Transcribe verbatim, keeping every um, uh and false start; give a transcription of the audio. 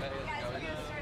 Guys, we're gonna start.